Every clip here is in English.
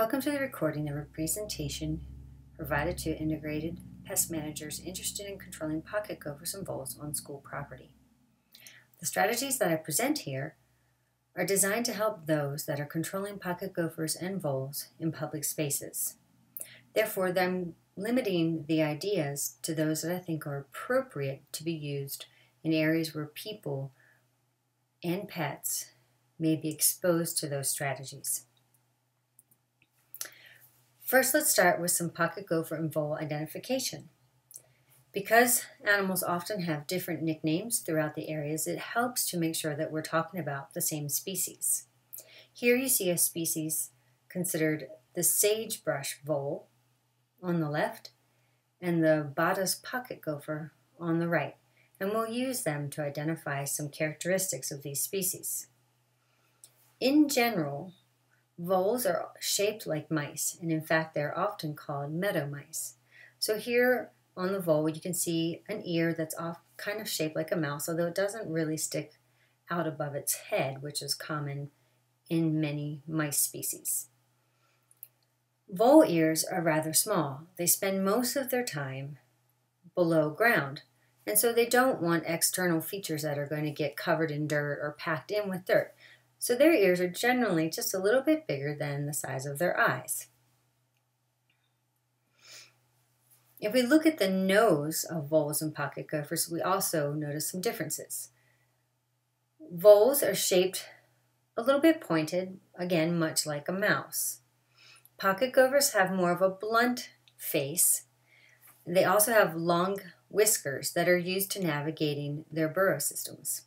Welcome to the recording of a presentation provided to integrated pest managers interested in controlling pocket gophers and voles on school property. The strategies that I present here are designed to help those that are controlling pocket gophers and voles in public spaces. Therefore, I'm limiting the ideas to those that I think are appropriate to be used in areas where people and pets may be exposed to those strategies. First, let's start with some pocket gopher and vole identification. Because animals often have different nicknames throughout the areas, it helps to make sure that we're talking about the same species. Here you see a species considered the sagebrush vole on the left and the Botta's pocket gopher on the right, and we'll use them to identify some characteristics of these species. In general, voles are shaped like mice, and in fact they're often called meadow mice. So here on the vole you can see an ear that's kind of shaped like a mouse, although it doesn't really stick out above its head, which is common in many mice species. Vole ears are rather small. They spend most of their time below ground, and so they don't want external features that are going to get covered in dirt or packed in with dirt. So their ears are generally just a little bit bigger than the size of their eyes. If we look at the nose of voles and pocket gophers, we also notice some differences. Voles are shaped a little bit pointed, again, much like a mouse. Pocket gophers have more of a blunt face. They also have long whiskers that are used to navigating their burrow systems.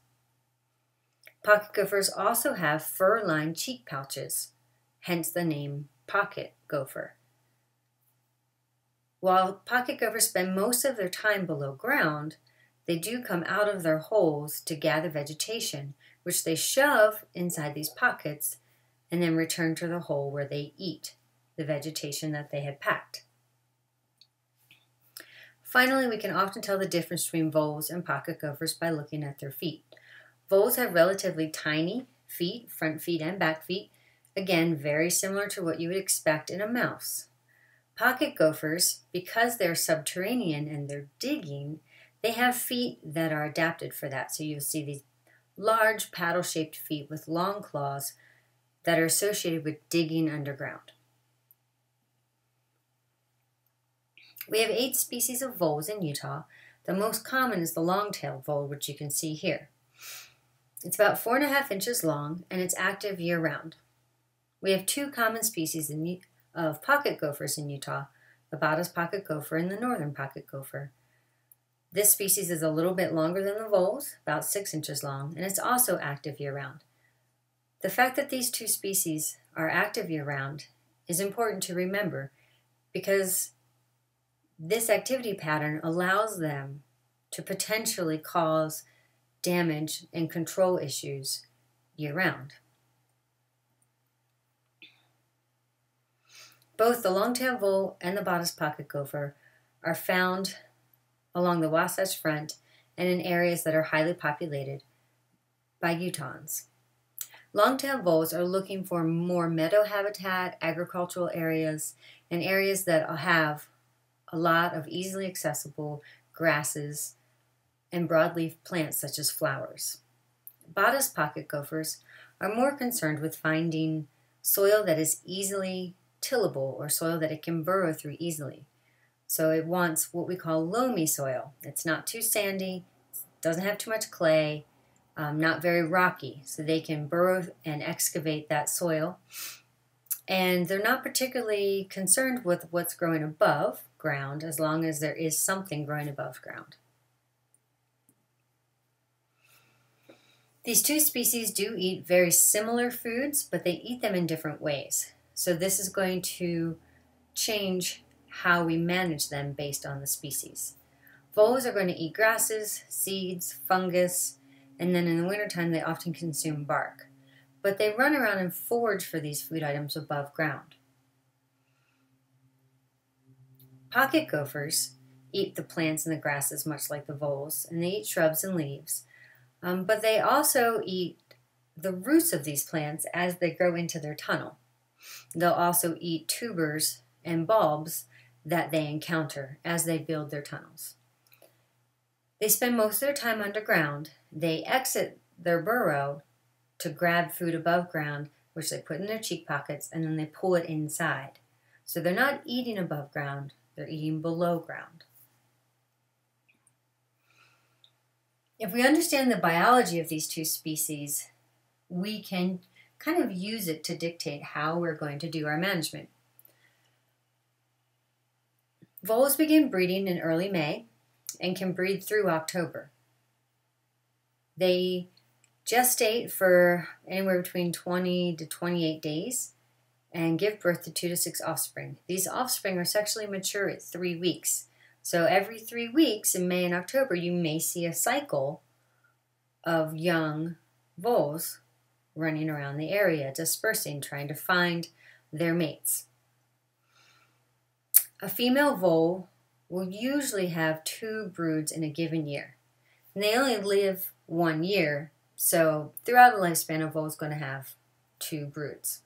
Pocket gophers also have fur-lined cheek pouches, hence the name pocket gopher. While pocket gophers spend most of their time below ground, they do come out of their holes to gather vegetation, which they shove inside these pockets and then return to the hole where they eat the vegetation that they had packed. Finally, we can often tell the difference between voles and pocket gophers by looking at their feet. Voles have relatively tiny feet, front feet and back feet, again very similar to what you would expect in a mouse. Pocket gophers, because they're subterranean and they're digging, they have feet that are adapted for that. So you'll see these large paddle-shaped feet with long claws that are associated with digging underground. We have 8 species of voles in Utah. The most common is the long-tailed vole, which you can see here. It's about 4.5 inches long, and it's active year-round. We have 2 common species of pocket gophers in Utah, the Botta's pocket gopher and the northern pocket gopher. This species is a little bit longer than the voles, about 6 inches long, and it's also active year-round. The fact that these 2 species are active year-round is important to remember because this activity pattern allows them to potentially cause damage and control issues year-round. Both the long-tailed vole and the Botta's pocket gopher are found along the Wasatch Front and in areas that are highly populated by Utahns. Long-tailed voles are looking for more meadow habitat, agricultural areas, and areas that have a lot of easily accessible grasses and broadleaf plants such as flowers. Botta's pocket gophers are more concerned with finding soil that is easily tillable or soil that it can burrow through easily. So it wants what we call loamy soil. It's not too sandy, doesn't have too much clay, not very rocky, so they can burrow and excavate that soil. And they're not particularly concerned with what's growing above ground as long as there is something growing above ground. These 2 species do eat very similar foods, but they eat them in different ways. So this is going to change how we manage them based on the species. Voles are going to eat grasses, seeds, fungus, and then in the wintertime they often consume bark. But they run around and forage for these food items above ground. Pocket gophers eat the plants and the grasses much like the voles, and they eat shrubs and leaves. But they also eat the roots of these plants as they grow into their tunnel. They'll also eat tubers and bulbs that they encounter as they build their tunnels. They spend most of their time underground. They exit their burrow to grab food above ground, which they put in their cheek pockets, and then they pull it inside. So they're not eating above ground, they're eating below ground. If we understand the biology of these two species, we can kind of use it to dictate how we're going to do our management. Voles begin breeding in early May and can breed through October. They gestate for anywhere between 20 to 28 days and give birth to 2 to 6 offspring. These offspring are sexually mature at 3 weeks. So every 3 weeks in May and October, you may see a cycle of young voles running around the area, dispersing, trying to find their mates. A female vole will usually have 2 broods in a given year. And they only live 1 year, so throughout the lifespan, a vole is going to have 2 broods.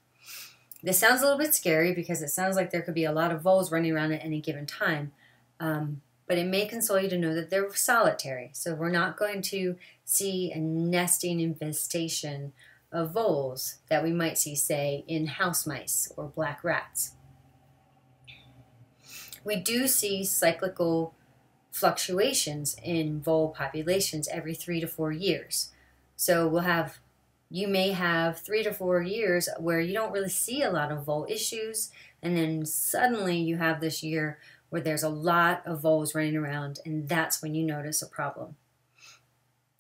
This sounds a little bit scary because it sounds like there could be a lot of voles running around at any given time. But it may console you to know that they're solitary. So we're not going to see a nesting infestation of voles that we might see, say, in house mice or black rats. We do see cyclical fluctuations in vole populations every 3 to 4 years. So you may have 3 to 4 years where you don't really see a lot of vole issues, and then suddenly you have this year where there's a lot of voles running around, and that's when you notice a problem.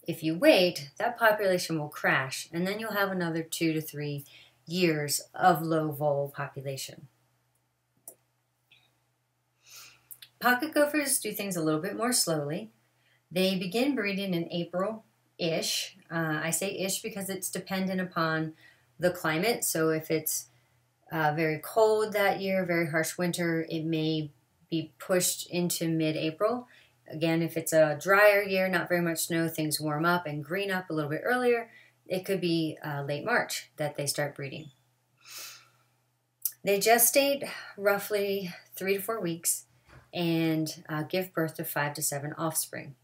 If you wait, that population will crash, and then you'll have another 2 to 3 years of low vole population. Pocket gophers do things a little bit more slowly. They begin breeding in April-ish. I say ish because it's dependent upon the climate. So if it's very cold that year, very harsh winter, it may be pushed into mid-April. Again, if it's a drier year, not very much snow, things warm up and green up a little bit earlier, it could be late March that they start breeding. They gestate roughly 3 to 4 weeks and give birth to 5 to 7 offspring.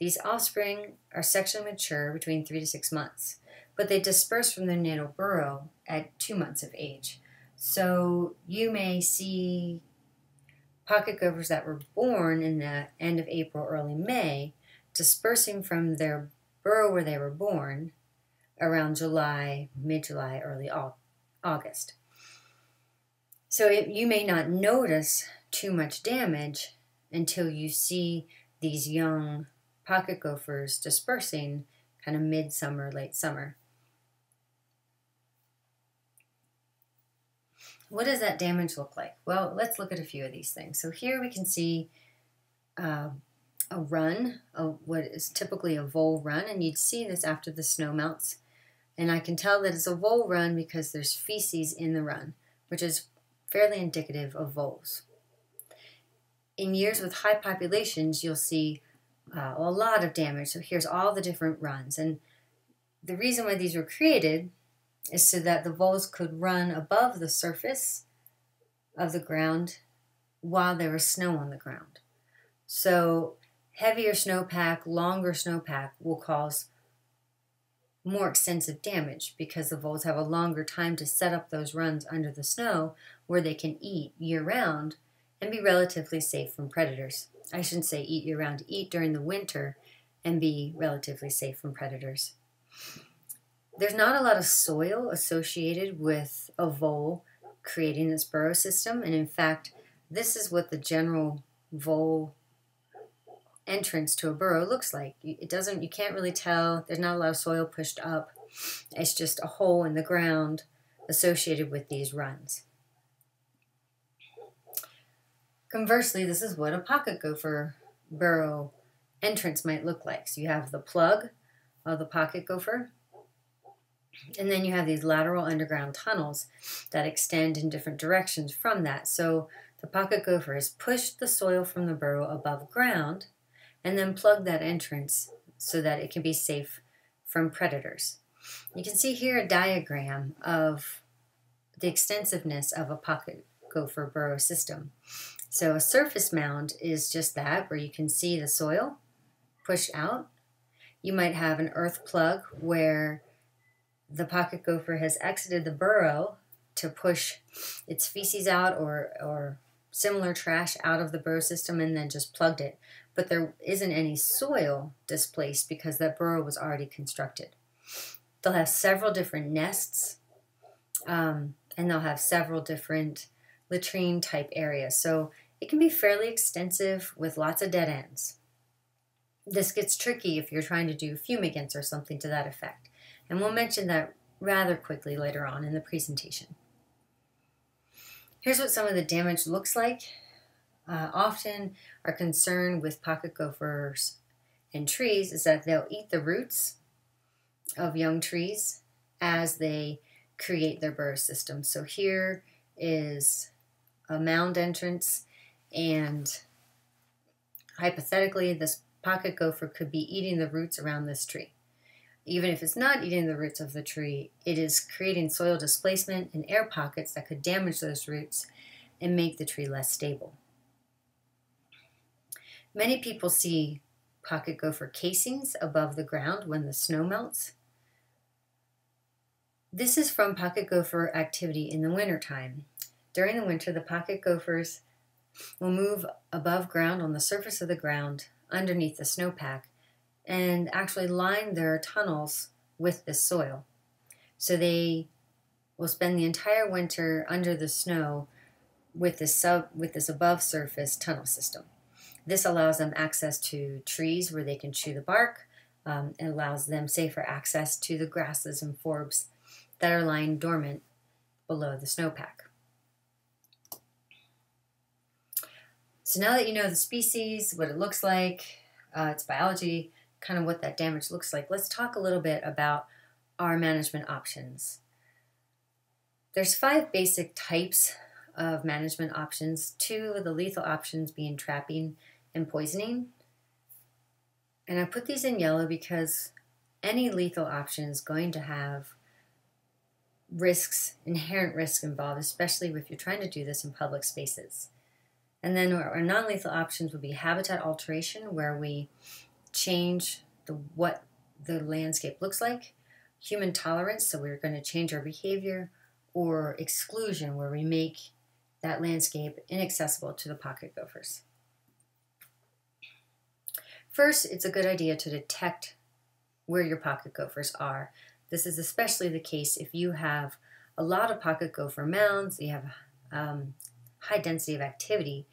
These offspring are sexually mature between 3 to 6 months, but they disperse from their natal burrow at 2 months of age. So you may see pocket gophers that were born in the end of April, early May, dispersing from their burrow where they were born around July, mid-July, early August. So you may not notice too much damage until you see these young pocket gophers dispersing kind of mid-summer, late summer. What does that damage look like? Well, let's look at a few of these things. So here we can see a run, what is typically a vole run, and you'd see this after the snow melts. And I can tell that it's a vole run because there's feces in the run, which is fairly indicative of voles. In years with high populations, you'll see a lot of damage. So here's all the different runs. And the reason why these were created is so that the voles could run above the surface of the ground while there was snow on the ground. So heavier snowpack, longer snowpack will cause more extensive damage because the voles have a longer time to set up those runs under the snow where they can eat year-round and be relatively safe from predators. I shouldn't say eat year-round, eat during the winter and be relatively safe from predators. There's not a lot of soil associated with a vole creating its burrow system, and in fact, this is what the general vole entrance to a burrow looks like. You can't really tell. There's not a lot of soil pushed up. It's just a hole in the ground associated with these runs. Conversely, this is what a pocket gopher burrow entrance might look like. So you have the plug of the pocket gopher, and then you have these lateral underground tunnels that extend in different directions from that. So the pocket gopher has pushed the soil from the burrow above ground and then plugged that entrance so that it can be safe from predators. You can see here a diagram of the extensiveness of a pocket gopher burrow system. So a surface mound is just that, where you can see the soil pushed out. You might have an earth plug where the pocket gopher has exited the burrow to push its feces out or similar trash out of the burrow system and then just plugged it. But there isn't any soil displaced because that burrow was already constructed. They'll have several different nests, and they'll have several different latrine type areas. So it can be fairly extensive with lots of dead ends. This gets tricky if you're trying to do fumigants or something to that effect. And we'll mention that rather quickly later on in the presentation. Here's what some of the damage looks like. Often our concern with pocket gophers and trees is that they'll eat the roots of young trees as they create their burrow system. So here is a mound entrance, and hypothetically this pocket gopher could be eating the roots around this tree. Even if it's not eating the roots of the tree, it is creating soil displacement and air pockets that could damage those roots and make the tree less stable. Many people see pocket gopher casings above the ground when the snow melts. This is from pocket gopher activity in the wintertime. During the winter, the pocket gophers will move above ground on the surface of the ground underneath the snowpack and actually line their tunnels with this soil. So they will spend the entire winter under the snow with this above surface tunnel system. This allows them access to trees where they can chew the bark. It allows them safer access to the grasses and forbs that are lying dormant below the snowpack. So now that you know the species, what it looks like, its biology, kind of what that damage looks like, let's talk a little bit about our management options. There's 5 basic types of management options, 2 of the lethal options being trapping and poisoning. And I put these in yellow because any lethal option is going to have risks, inherent risk involved, especially if you're trying to do this in public spaces. And then our non-lethal options would be habitat alteration, where we change what the landscape looks like, human tolerance, so we're going to change our behavior, or exclusion, where we make that landscape inaccessible to the pocket gophers. First, it's a good idea to detect where your pocket gophers are. This is especially the case if you have a lot of pocket gopher mounds, you have high density of activity.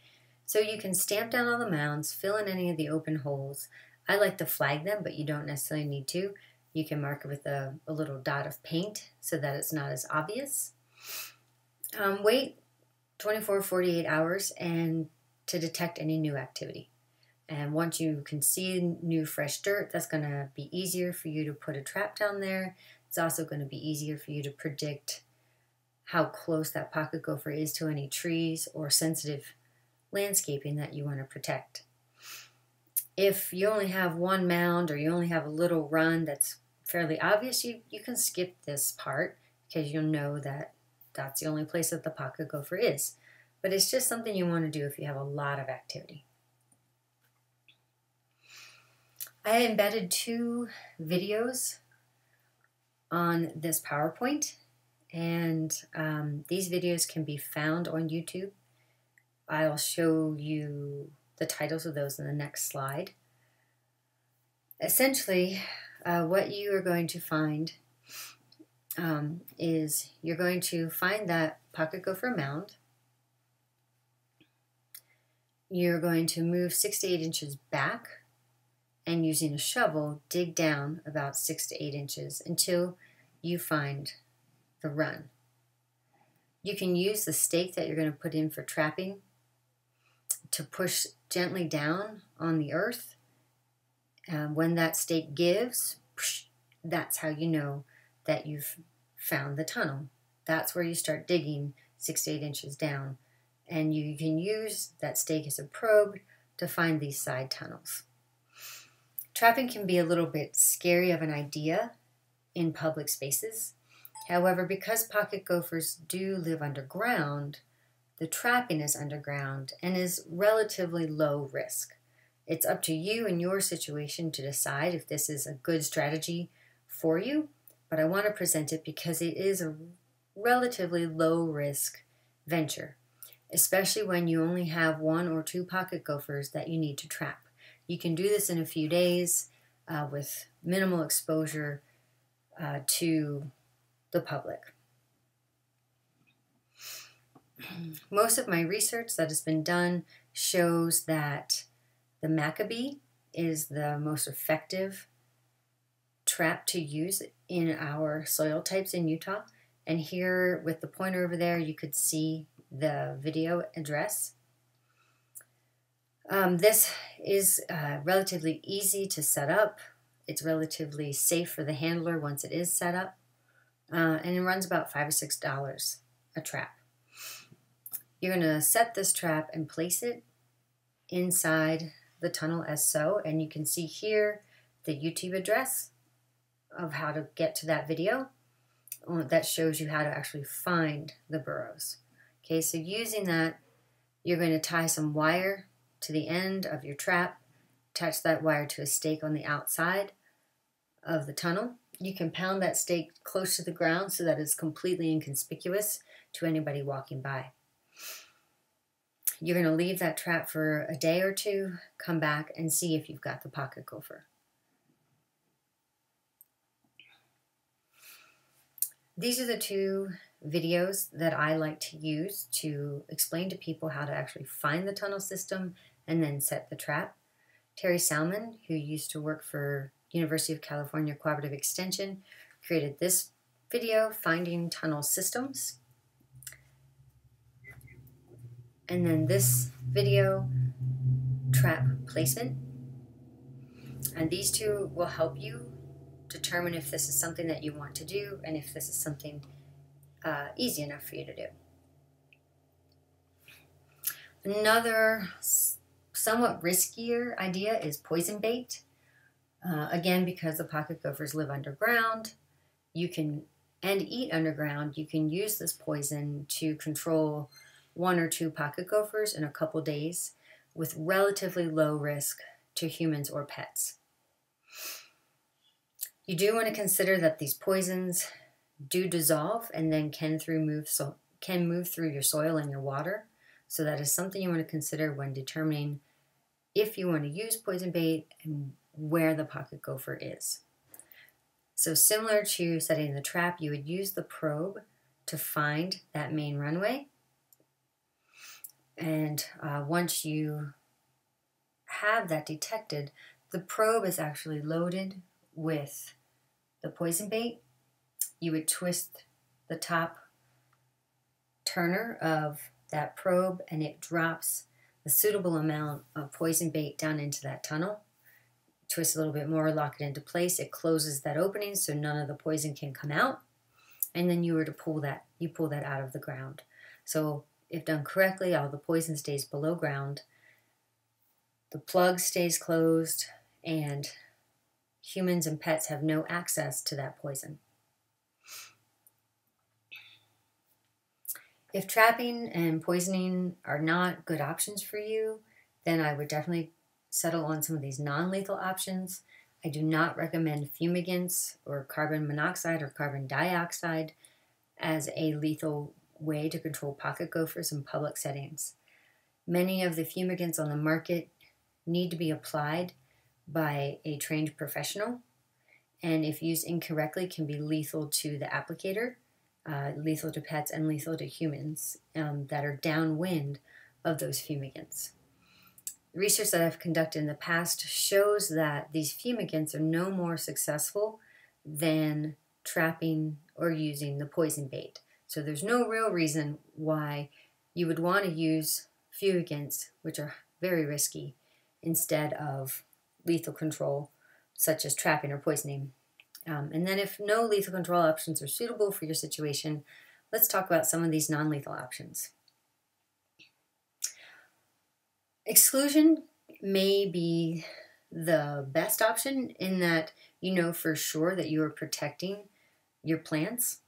So you can stamp down all the mounds, fill in any of the open holes. I like to flag them, but you don't necessarily need to. You can mark it with a little dot of paint so that it's not as obvious. Wait 24, 48 hours and to detect any new activity. And once you can see new fresh dirt, that's going to be easier for you to put a trap down there. It's also going to be easier for you to predict how close that pocket gopher is to any trees or sensitive landscaping that you want to protect. If you only have one mound or you only have a little run that's fairly obvious, you can skip this part because you'll know that that's the only place that the pocket gopher is. But it's just something you want to do if you have a lot of activity. I embedded 2 videos on this PowerPoint, and these videos can be found on YouTube. I'll show you the titles of those in the next slide. Essentially, what you are going to find is you're going to find that pocket gopher mound. You're going to move 6 to 8 inches back, and using a shovel, dig down about 6 to 8 inches until you find the run. You can use the stake that you're going to put in for trapping to push gently down on the earth. When that stake gives, that's how you know that you've found the tunnel. That's where you start digging 6 to 8 inches down, and you can use that stake as a probe to find these side tunnels. Trapping can be a little bit scary of an idea in public spaces. However, because pocket gophers do live underground, the trapping is underground and is relatively low risk. It's up to you and your situation to decide if this is a good strategy for you, but I want to present it because it is a relatively low risk venture, especially when you only have 1 or 2 pocket gophers that you need to trap. You can do this in a few days with minimal exposure to the public. Most of my research that has been done shows that the Maccabee is the most effective trap to use in our soil types in Utah. And here with the pointer over there, you could see the video address. This is relatively easy to set up. It's relatively safe for the handler once it is set up. And it runs about $5 or $6 a trap. You're going to set this trap and place it inside the tunnel as so, and you can see here the YouTube address of how to get to that video that shows you how to actually find the burrows. Okay, so using that, you're going to tie some wire to the end of your trap, attach that wire to a stake on the outside of the tunnel. You can pound that stake close to the ground so that it's completely inconspicuous to anybody walking by. You're going to leave that trap for a day or two, come back and see if you've got the pocket gopher. These are the 2 videos that I like to use to explain to people how to actually find the tunnel system and then set the trap. Terry Salmon, who used to work for University of California Cooperative Extension, created this video, Finding Tunnel Systems. And then this video, Trap Placement. And these 2 will help you determine if this is something that you want to do and if this is something easy enough for you to do. Another somewhat riskier idea is poison bait. Again, because the pocket gophers live underground, you can, and eat underground, you can use this poison to control 1 or 2 pocket gophers in a couple days with relatively low risk to humans or pets. You do want to consider that these poisons do dissolve and then can move through your soil and your water. So that is something you want to consider when determining if you want to use poison bait and where the pocket gopher is. So similar to setting the trap, you would use the probe to find that main runway. And once you have that detected, the probe is actually loaded with the poison bait. You would twist the top turner of that probe and it drops a suitable amount of poison bait down into that tunnel. Twist a little bit more, lock it into place. It closes that opening so none of the poison can come out. And then you pull that out of the ground. So if done correctly, all the poison stays below ground, the plug stays closed, and humans and pets have no access to that poison. If trapping and poisoning are not good options for you, then I would definitely settle on some of these non-lethal options. I do not recommend fumigants or carbon monoxide or carbon dioxide as a lethal way to control pocket gophers in public settings. Many of the fumigants on the market need to be applied by a trained professional, and if used incorrectly can be lethal to the applicator, lethal to pets, and lethal to humans that are downwind of those fumigants. Research that I've conducted in the past shows that these fumigants are no more successful than trapping or using the poison bait. So there's no real reason why you would want to use fumigants, which are very risky, instead of lethal control, such as trapping or poisoning. And then if no lethal control options are suitable for your situation, let's talk about some of these non-lethal options. Exclusion may be the best option in that you know for sure that you are protecting your plants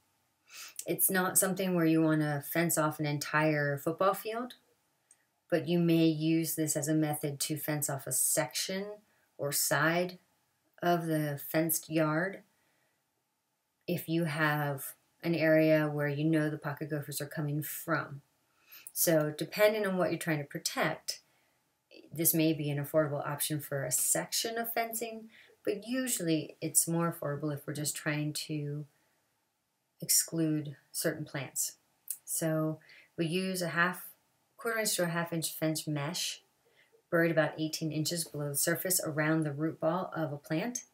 It's not something where you want to fence off an entire football field, but you may use this as a method to fence off a section or side of the fenced yard if you have an area where you know the pocket gophers are coming from. So depending on what you're trying to protect, this may be an affordable option for a section of fencing, but usually it's more affordable if we're just trying to exclude certain plants. So we use a quarter inch to a half inch fence mesh buried about 18 inches below the surface around the root ball of a plant.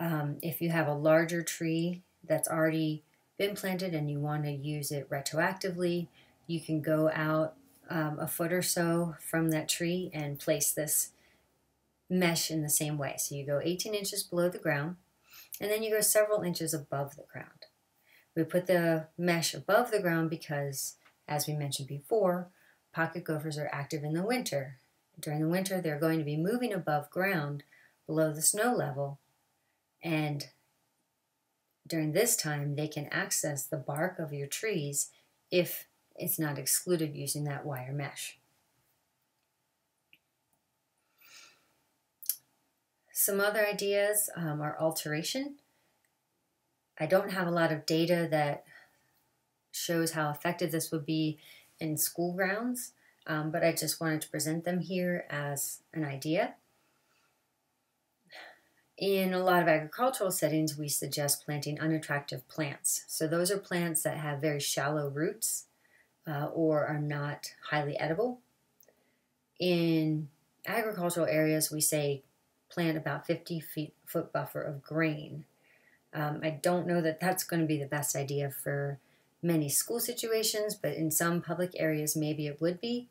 If you have a larger tree that's already been planted and you want to use it retroactively, you can go out a foot or so from that tree and place this mesh in the same way. So you go 18 inches below the ground, and then you go several inches above the ground. We put the mesh above the ground because, as we mentioned before, pocket gophers are active in the winter. During the winter, they're going to be moving above ground below the snow level, and during this time, they can access the bark of your trees if it's not excluded using that wire mesh. Some other ideas are alteration. I don't have a lot of data that shows how effective this would be in school grounds, but I just wanted to present them here as an idea. In a lot of agricultural settings, we suggest planting unattractive plants. So those are plants that have very shallow roots or are not highly edible. In agricultural areas, we say plant about 50 foot buffer of grain. I don't know that that's going to be the best idea for many school situations, but in some public areas maybe it would be.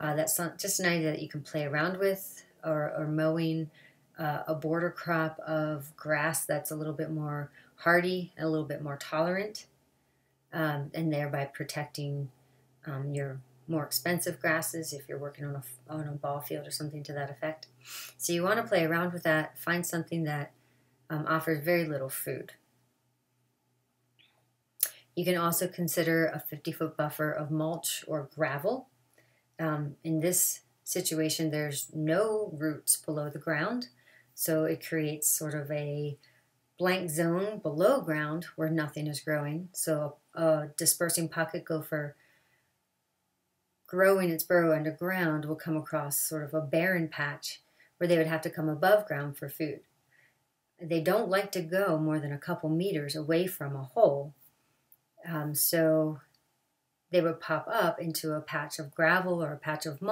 That's not just an idea that you can play around with, or mowing a border crop of grass that's a little bit more hardy, a little bit more tolerant, and thereby protecting your more expensive grasses if you're working on a ball field or something to that effect. So you want to play around with that, find something that offers very little food. You can also consider a 50-foot buffer of mulch or gravel. In this situation, there's no roots below the ground, so it creates sort of a blank zone below ground where nothing is growing. So a dispersing pocket gopher growing its burrow underground will come across sort of a barren patch where they would have to come above ground for food. They don't like to go more than a couple meters away from a hole, so they would pop up into a patch of gravel or a patch of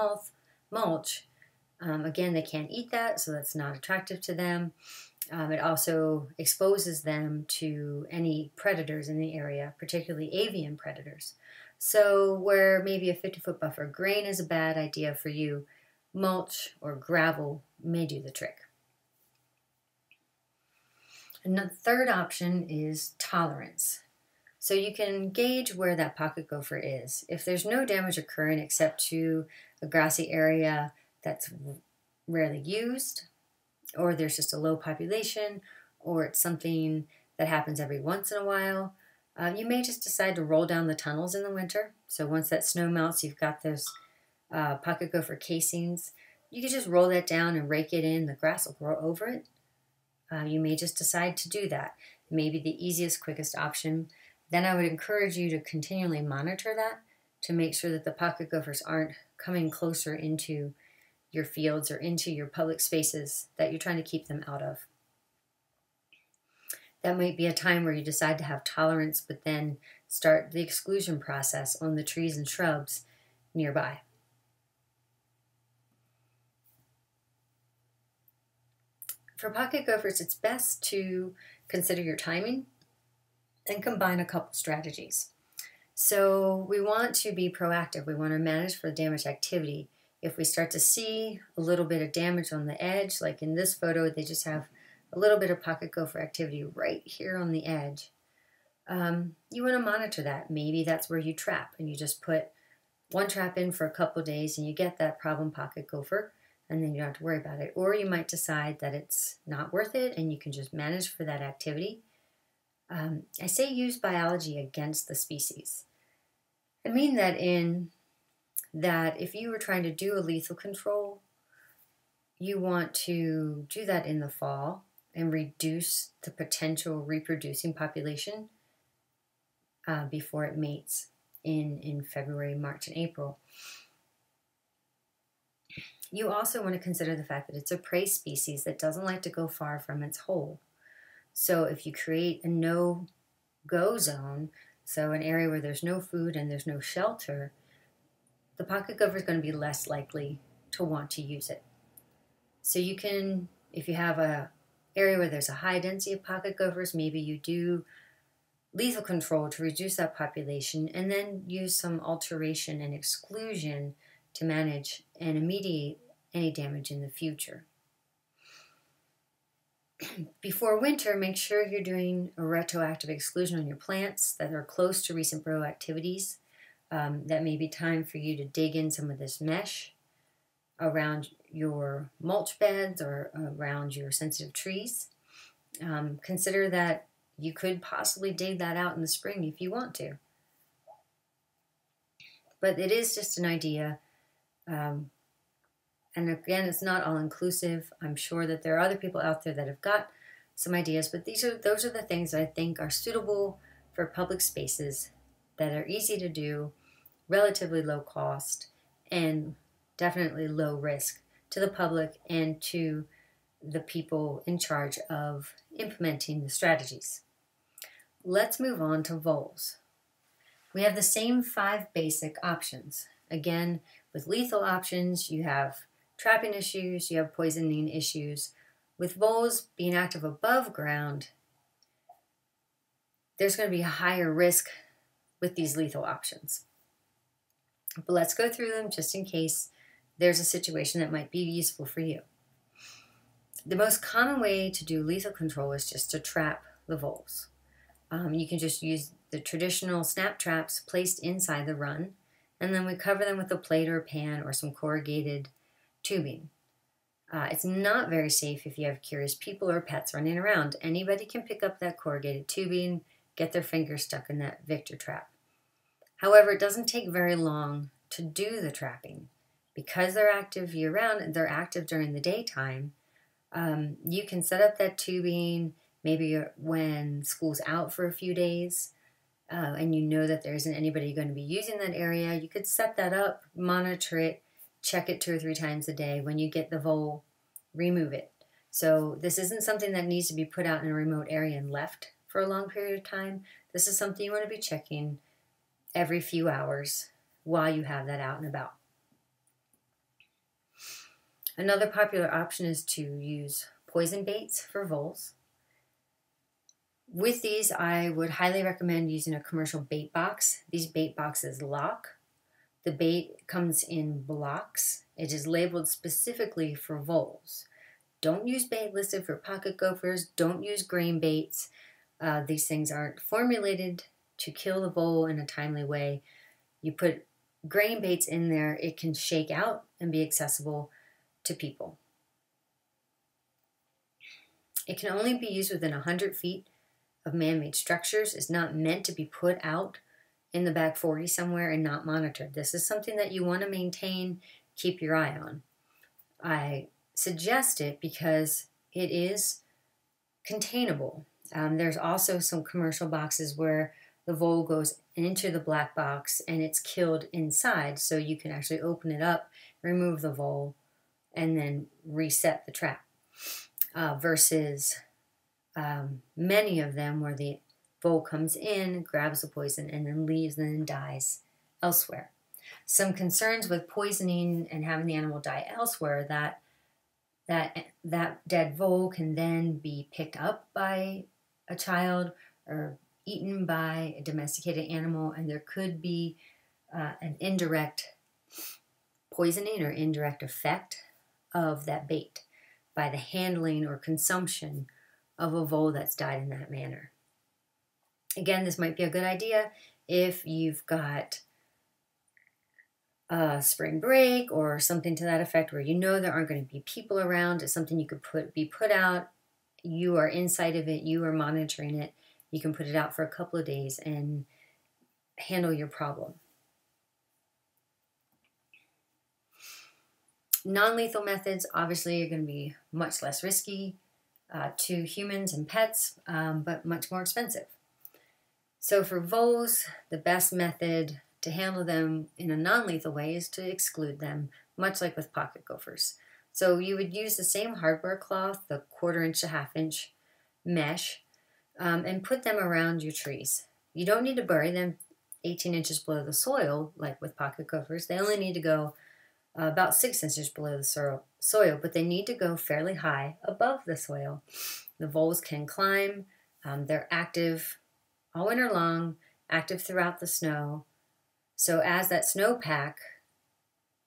mulch. Again, they can't eat that, so that's not attractive to them. It also exposes them to any predators in the area, particularly avian predators. So where maybe a 50-foot buffer grain is a bad idea for you, mulch or gravel may do the trick. Another third option is tolerance. So you can gauge where that pocket gopher is. If there's no damage occurring except to a grassy area that's rarely used, or there's just a low population, or it's something that happens every once in a while, you may just decide to roll down the tunnels in the winter. So once that snow melts, you've got those pocket gopher casings. You can just roll that down and rake it in. The grass will grow over it. You may just decide to do that. It may be the easiest, quickest option. Then I would encourage you to continually monitor that to make sure that the pocket gophers aren't coming closer into your fields or into your public spaces that you're trying to keep them out of. That might be a time where you decide to have tolerance, but then start the exclusion process on the trees and shrubs nearby. For pocket gophers, it's best to consider your timing and combine a couple strategies. So we want to be proactive. We want to manage for damage activity. If we start to see a little bit of damage on the edge, like in this photo, they just have a little bit of pocket gopher activity right here on the edge, you want to monitor that. Maybe that's where you trap, and you just put one trap in for a couple days and you get that problem pocket gopher, and then you don't have to worry about it. Or you might decide that it's not worth it and you can just manage for that activity. I say use biology against the species. I mean that in that if you were trying to do a lethal control, you want to do that in the fall and reduce the potential reproducing population before it mates in February, March, and April. You also want to consider the fact that it's a prey species that doesn't like to go far from its hole. So if you create a no-go zone, so an area where there's no food and there's no shelter, the pocket gopher is going to be less likely to want to use it. So you can, if you have an area where there's a high density of pocket gophers, maybe you do lethal control to reduce that population and then use some alteration and exclusion to manage and remediate any damage in the future. Before winter, make sure you're doing a retroactive exclusion on your plants that are close to recent burrow activities. That may be time for you to dig in some of this mesh around your mulch beds or around your sensitive trees. Consider that you could possibly dig that out in the spring if you want to. But it is just an idea. And again, it's not all inclusive. I'm sure that there are other people out there that have got some ideas, but those are the things that I think are suitable for public spaces that are easy to do, relatively low cost, and definitely low risk to the public and to the people in charge of implementing the strategies. Let's move on to voles. We have the same 5 basic options. Again, with lethal options, you have trapping issues, you have poisoning issues. With voles being active above ground, there's going to be a higher risk with these lethal options. But let's go through them just in case there's a situation that might be useful for you. The most common way to do lethal control is just to trap the voles. You can just use the traditional snap traps placed inside the run, and then we cover them with a plate or a pan or some corrugated tubing. It's not very safe if you have curious people or pets running around. Anybody can pick up that corrugated tubing, get their fingers stuck in that victor trap. However, it doesn't take very long to do the trapping. Because they're active year-round and they're active during the daytime, you can set up that tubing maybe when school's out for a few days, and you know that there isn't anybody going to be using that area. You could set that up, monitor it, check it 2 or 3 times a day. When you get the vole, remove it. So this isn't something that needs to be put out in a remote area and left for a long period of time. This is something you want to be checking every few hours while you have that out and about. Another popular option is to use poison baits for voles. With these, I would highly recommend using a commercial bait box. These bait boxes lock. The bait comes in blocks. It is labeled specifically for voles. Don't use bait listed for pocket gophers. Don't use grain baits. These things aren't formulated to kill the vole in a timely way. You put grain baits in there, it can shake out and be accessible to people. It can only be used within 100 feet of man-made structures. It's not meant to be put out in the back 40 somewhere and not monitored. This is something that you want to maintain, keep your eye on. I suggest it because it is containable. There's also some commercial boxes where the vole goes into the black box and it's killed inside, so you can actually open it up, remove the vole, and then reset the trap, versus many of them where the vole comes in, grabs the poison, and then leaves and then dies elsewhere. Some concerns with poisoning and having the animal die elsewhere, that dead vole can then be picked up by a child or eaten by a domesticated animal, and there could be an indirect poisoning or indirect effect of that bait by the handling or consumption of a vole that's died in that manner. Again, this might be a good idea if you've got a spring break or something to that effect where you know there aren't going to be people around. It's something you could be put out. You are inside of it. You are monitoring it. You can put it out for a couple of days and handle your problem. Non-lethal methods obviously are going to be much less risky to humans and pets, but much more expensive. So for voles, the best method to handle them in a non-lethal way is to exclude them, much like with pocket gophers. So you would use the same hardware cloth, the 1/4 inch to 1/2 inch mesh, and put them around your trees. You don't need to bury them 18 inches below the soil, like with pocket gophers. They only need to go about 6 inches below the soil, but they need to go fairly high above the soil. The voles can climb. They're active all winter long, active throughout the snow. So as that snowpack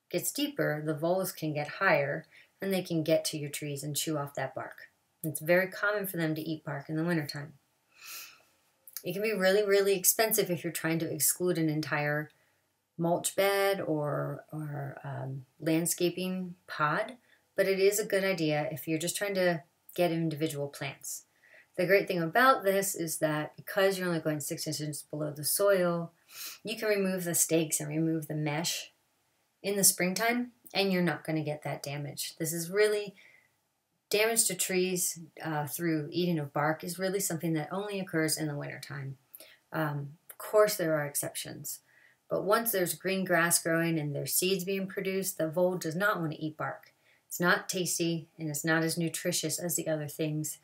gets deeper, the voles can get higher, and they can get to your trees and chew off that bark. It's very common for them to eat bark in the wintertime. It can be really, really expensive if you're trying to exclude an entire mulch bed or landscaping pod, but it is a good idea if you're just trying to get individual plants. The great thing about this is that because you're only going 6 inches below the soil, you can remove the stakes and remove the mesh in the springtime, and you're not going to get that damage. This is really damage to trees through eating of bark is really something that only occurs in the wintertime. Of course there are exceptions, but once there's green grass growing and there's seeds being produced, the vole does not want to eat bark. It's not tasty, and it's not as nutritious as the other things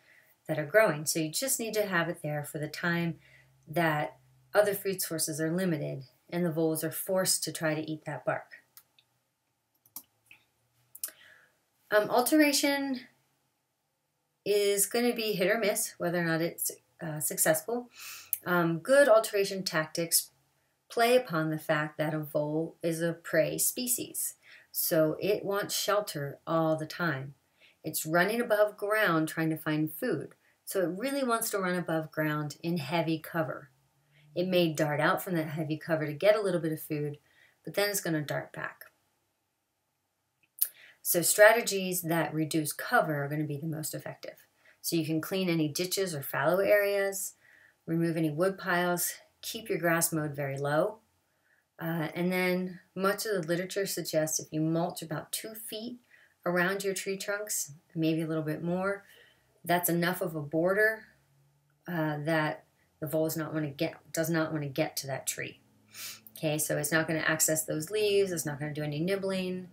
that are growing. So you just need to have it there for the time that other food sources are limited and the voles are forced to try to eat that bark. Alteration is going to be hit or miss whether or not it's successful. Good alteration tactics play upon the fact that a vole is a prey species, so it wants shelter all the time. It's running above ground trying to find food, so it really wants to run above ground in heavy cover. It may dart out from that heavy cover to get a little bit of food, but then it's going to dart back. So strategies that reduce cover are going to be the most effective. So you can clean any ditches or fallow areas, remove any wood piles, keep your grass mowed very low. And then much of the literature suggests if you mulch about 2 feet around your tree trunks, maybe a little bit more, that's enough of a border that the vole does not want to get to that tree. Okay, so it's not going to access those leaves, it's not going to do any nibbling.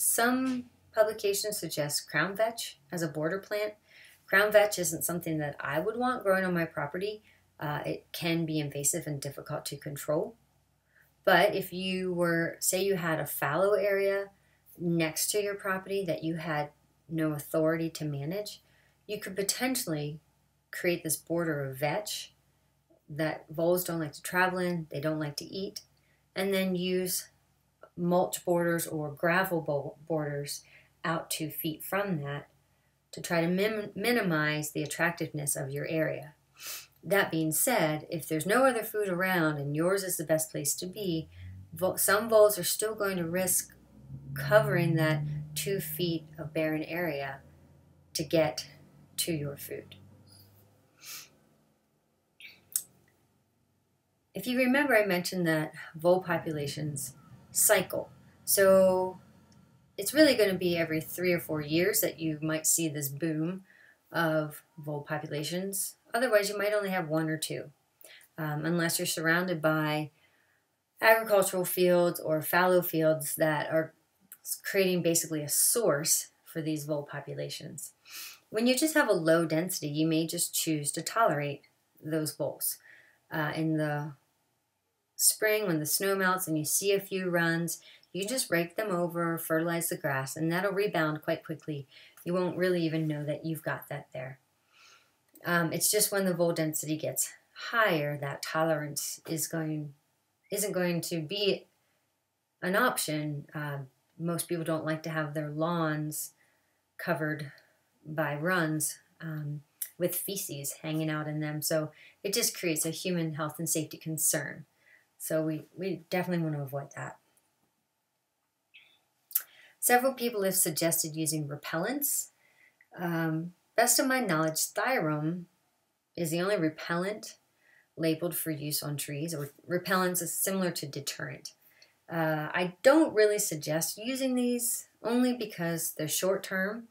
Some publications suggest crown vetch as a border plant. Crown vetch isn't something that I would want growing on my property. It can be invasive and difficult to control. But if you were, say you had a fallow area next to your property that you had no authority to manage, you could potentially create this border of vetch that voles don't like to travel in, they don't like to eat, and then use mulch borders or gravel borders out 2 feet from that to try to minimize the attractiveness of your area. That being said, if there's no other food around and yours is the best place to be, some voles are still going to risk covering that 2 feet of barren area to get to your food. If you remember, I mentioned that vole populations cycle. So it's really going to be every 3 or 4 years that you might see this boom of vole populations. Otherwise, you might only have 1 or 2, unless you're surrounded by agricultural fields or fallow fields that are creating basically a source for these vole populations. When you just have a low density, you may just choose to tolerate those voles. In the spring, when the snow melts and you see a few runs, you just rake them over, fertilize the grass, and that'll rebound quite quickly. You won't really even know that you've got that there. It's just when the vole density gets higher, that tolerance isn't going to be an option. Most people don't like to have their lawns covered by runs with feces hanging out in them, so it just creates a human health and safety concern. So we definitely want to avoid that. Several people have suggested using repellents. Best of my knowledge, Thiram is the only repellent labeled for use on trees. Repellents is similar to deterrent. I don't really suggest using these only because they're short term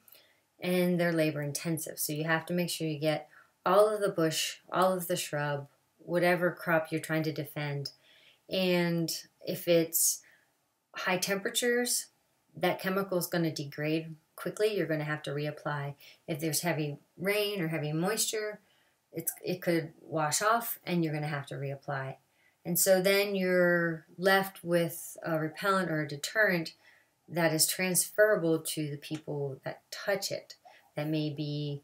and they're labor intensive. So you have to make sure you get all of the bush, all of the shrub, whatever crop you're trying to defend. And if it's high temperatures, that chemical is going to degrade quickly. You're going to have to reapply. If there's heavy rain or heavy moisture, it could wash off and you're going to have to reapply. And so then you're left with a repellent or a deterrent that is transferable to the people that touch it. That may be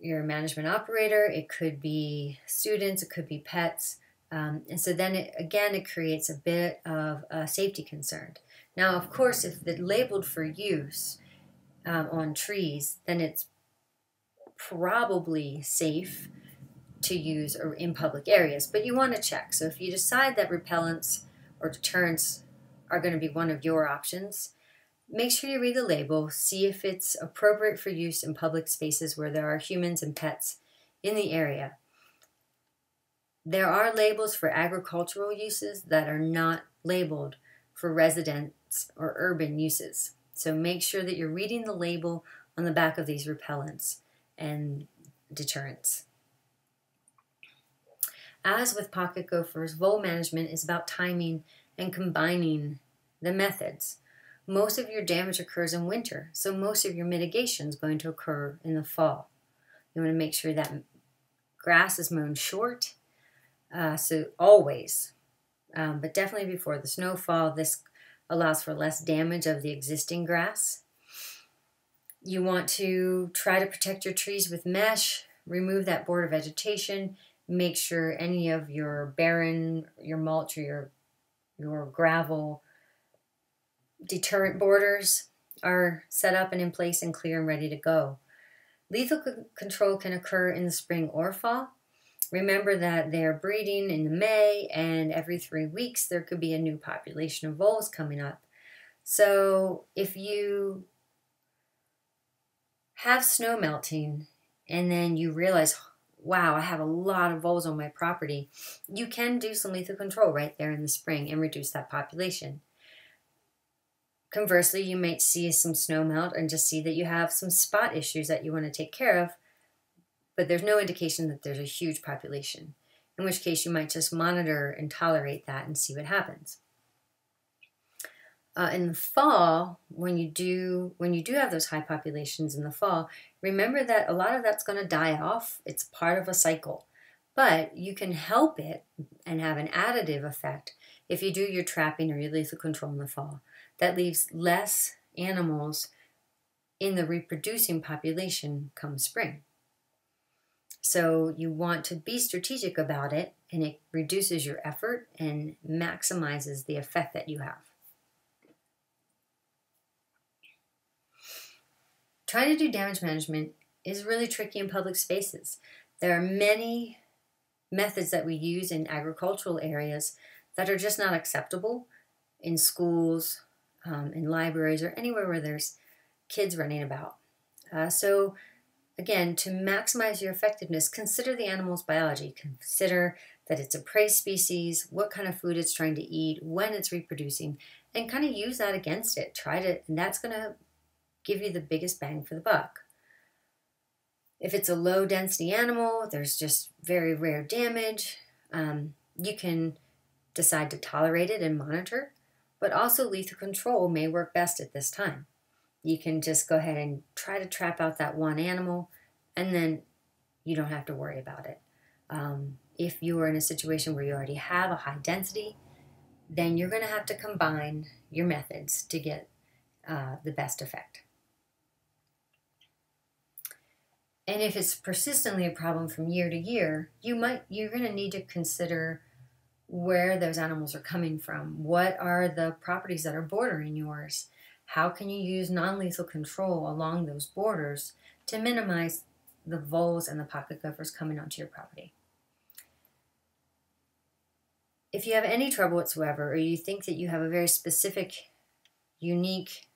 your management operator, it could be students, it could be pets. And so then it creates a bit of a safety concern. Now, of course, if it's labeled for use on trees, then it's probably safe to use or in public areas, but you want to check. So if you decide that repellents or deterrents are going to be one of your options, make sure you read the label, see if it's appropriate for use in public spaces where there are humans and pets in the area. There are labels for agricultural uses that are not labeled for residents or urban uses. So make sure that you're reading the label on the back of these repellents and deterrents. As with pocket gophers, vole management is about timing and combining the methods. Most of your damage occurs in winter, so most of your mitigation is going to occur in the fall. You want to make sure that grass is mown short, so always, but definitely before the snowfall. This allows for less damage of the existing grass. You want to try to protect your trees with mesh, remove that border vegetation, make sure any of your barren, your mulch, or your gravel deterrent borders are set up and in place and clear and ready to go. Lethal control can occur in the spring or fall. Remember that they're breeding in May, and every 3 weeks there could be a new population of voles coming up. So if you have snow melting and then you realize, wow, I have a lot of voles on my property, you can do some lethal control right there in the spring and reduce that population. Conversely, you might see some snow melt and just see that you have some spot issues that you want to take care of, but there's no indication that there's a huge population, in which case you might just monitor and tolerate that and see what happens. In the fall, when you do have those high populations in the fall, remember that a lot of that's going to die off. It's part of a cycle, but you can help it and have an additive effect if you do your trapping or your lethal control in the fall. That leaves less animals in the reproducing population come spring. So you want to be strategic about it, and it reduces your effort and maximizes the effect that you have. Trying to do damage management is really tricky in public spaces. There are many methods that we use in agricultural areas that are just not acceptable in schools, in libraries, or anywhere where there's kids running about. So again, to maximize your effectiveness, consider the animal's biology. Consider that it's a prey species, what kind of food it's trying to eat, when it's reproducing, and kind of use that against it. And that's going to give you the biggest bang for the buck. If it's a low density animal, there's just very rare damage. You can decide to tolerate it and monitor, but also lethal control may work best at this time. You can just go ahead and try to trap out that one animal, and then you don't have to worry about it. If you are in a situation where you already have a high density, then you're going to have to combine your methods to get the best effect. And if it's persistently a problem from year to year, you're going to need to consider where those animals are coming from. What are the properties that are bordering yours? How can you use non-lethal control along those borders to minimize the voles and the pocket gophers coming onto your property? If you have any trouble whatsoever, or you think that you have a very specific, unique